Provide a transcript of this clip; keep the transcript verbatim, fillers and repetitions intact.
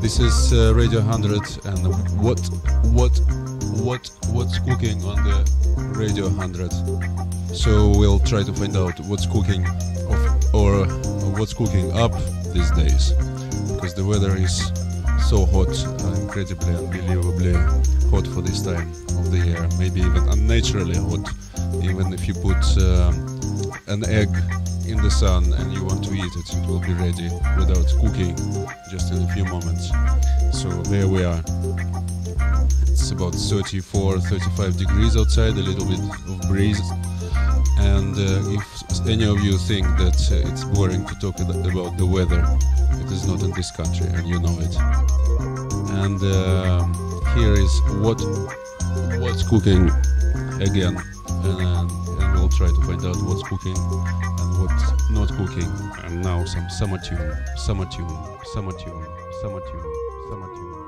This is uh, Radio one hundred, and what, what, what, what's cooking on the Radio one hundred? So we'll try to find out what's cooking, of, or what's cooking up these days, because the weather is so hot, incredibly, unbelievably hot for this time of the year. Maybe even unnaturally hot. Even if you put uh, an egg in the sun and you want to eat it, it will be ready without cooking just in a few moments. So there we are. It's about thirty-four, thirty-five degrees outside, a little bit of breeze. And uh, if any of you think that uh, it's boring to talk about the weather, it is not in this country, and you know it. And uh, here is what what's cooking again, and, uh, and we'll try to find out what's cooking and what's not cooking. And now some summer tune, summer tune, summer tune, summer tune, summer tune.